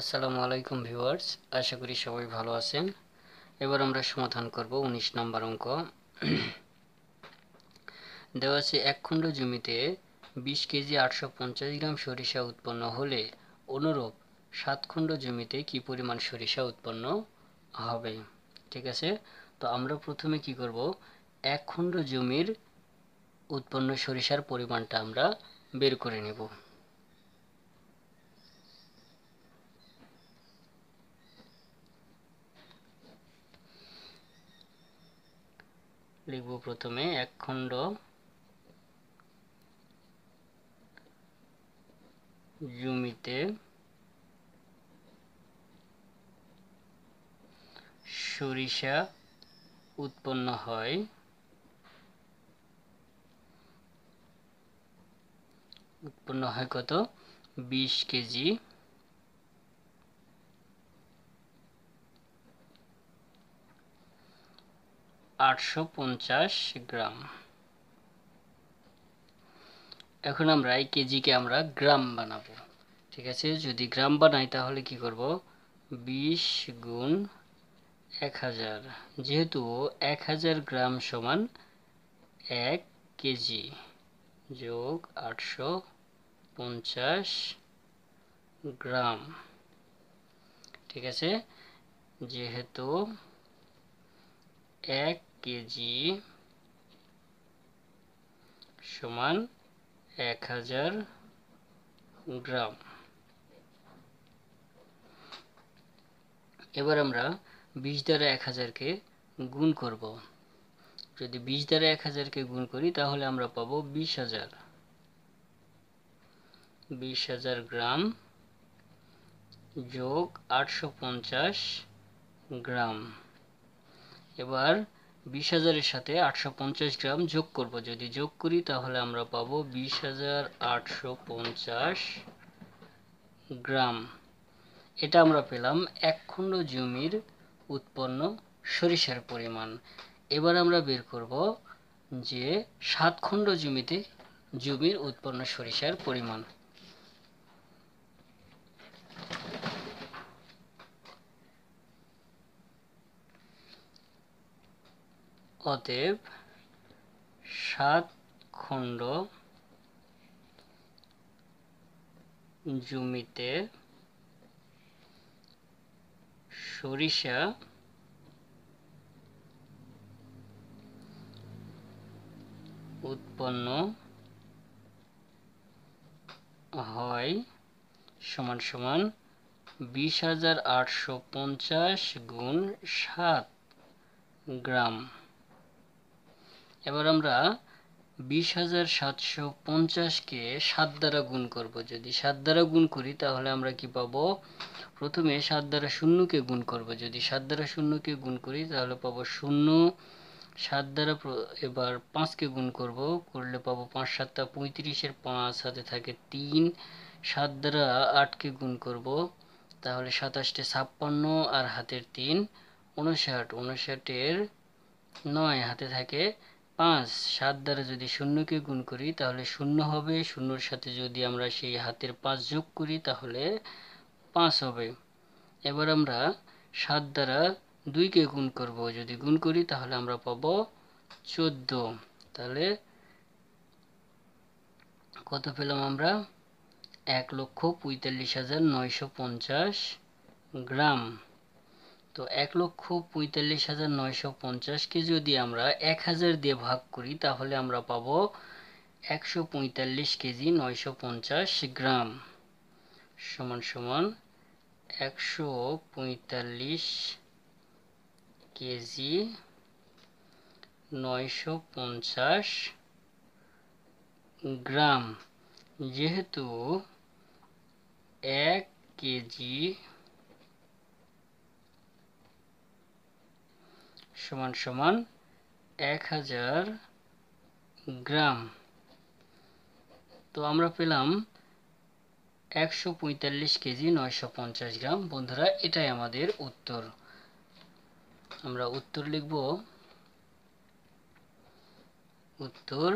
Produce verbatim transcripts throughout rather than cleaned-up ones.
আসসালামু আলাইকুম ভিউয়ার্স, আশা করি সবাই ভালো আছেন। এবার আমরা সমাধান করব উনিশ নম্বর অঙ্ক। দেওয়া আছে এক খণ্ড জমিতে বিশ কেজি আটশো পঞ্চাশ গ্রাম সরিষা উৎপন্ন হলে অনুরূপ সাত খণ্ড জমিতে কি পরিমাণ সরিষা উৎপন্ন হবে। ঠিক আছে, তো আমরা প্রথমে কি করব, এক খণ্ড জমির উৎপন্ন সরিষার পরিমাণটা আমরা বের করে নেব। লিখব প্রথমে এক খণ্ড জমিতে সরিষা উৎপন্ন হয় উৎপন্ন হয় কত, বিশ কেজি আটশো পঞ্চাশ গ্রাম। এখন আমরা এই কেজিকে আমরা গ্রাম বানাবো। ঠিক আছে, যদি গ্রাম বানাই তাহলে কি করব, বিশ গুণ এক হাজার, যেহেতু এক হাজার গ্রাম সমান এক কেজি যোগ আটশো পঞ্চাশ গ্রাম। ঠিক আছে, যেহেতু এক কেজি সমান এক হাজার গ্রাম। এবার আমরা বিশ দ্বারা এক হাজারকে গুণ করব। যদি বিশ দ্বারা এক হাজারকে গুণ করি তাহলে আমরা পাবো বিশ হাজার বিশ হাজার গ্রাম যোগ আটশো পঞ্চাশ গ্রাম। এবার বিশ হাজারের সাথে আটশো পঞ্চাশ গ্রাম যোগ করব। যদি যোগ করি তাহলে আমরা পাবো বিশ হাজার আটশো পঞ্চাশ গ্রাম। এটা আমরা পেলাম এক খণ্ড জমির উৎপন্ন সরিষার পরিমাণ। এবার আমরা বের করব যে সাত খণ্ড জমিতে জমির উৎপন্ন সরিষার পরিমাণ। অতএব সাত খণ্ড জমিতে সরিষা উৎপন্ন হয় সমান সমান বিশ হাজার আটশো পঞ্চাশ গুণ সাত গ্রাম। এবার আমরা বিশ হাজার সাতশো পঞ্চাশকে সাত দ্বারা গুণ করব। যদি সাত দ্বারা গুণ করি তাহলে আমরা কি পাবো, প্রথমে সাত দ্বারা শূন্যকে গুণ করব। যদি সাত দ্বারা শূন্যকে গুণ করি তাহলে পাবো শূন্য, সাত দ্বারা এবার পাঁচকে গুণ করব, করলে পাবো পাঁচ সাতটা পঁয়ত্রিশের পাঁচ হাতে থাকে তিন, সাত দ্বারা আটকে গুণ করব তাহলে সাতাশটে ছাপ্পান্ন আর হাতের তিন উনষাট, উনষাটের নয় হাতে থাকে পাঁচ। সাত দ্বারা যদি শূন্যকে গুণ করি তাহলে শূন্য হবে, শূন্যর সাথে যদি আমরা সেই হাতের পাঁচ যোগ করি তাহলে পাঁচ হবে। এবার আমরা সাত দ্বারা দুইকে গুণ করব। যদি গুণ করি তাহলে আমরা পাব চোদ্দ। তাহলে কত পেলাম আমরা, এক লক্ষ পঁয়তাল্লিশ হাজার নয়শো পঞ্চাশ গ্রাম। তো এক লক্ষ পঁয়তাল্লিশ হাজার নয়শো পঞ্চাশকে যদি আমরা এক হাজার দিয়ে ভাগ করি তাহলে আমরা পাবো একশো পঁয়তাল্লিশ কেজি নয়শো পঞ্চাশ গ্রাম সমান সমান একশো পঁয়তাল্লিশ কেজি নয়শো পঞ্চাশ গ্রাম। যেহেতু এক কেজি সমান সমান এক হাজার গ্রাম, তো আমরা পেলাম একশো পঁয়তাল্লিশ কেজি নয়শো পঞ্চাশ গ্রাম। বন্ধুরা, এটাই আমাদের উত্তর। আমরা উত্তর লিখব, উত্তর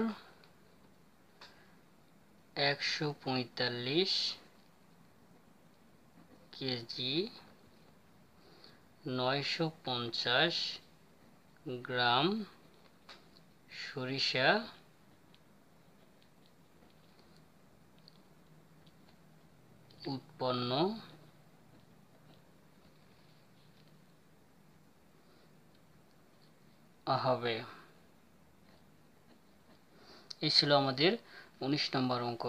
একশো পঁয়তাল্লিশ কেজি নয়শো পঞ্চাশ গ্রাম সরিষা উৎপন্ন হবে। এই ছিল আমাদের উনিশ নম্বর অঙ্ক।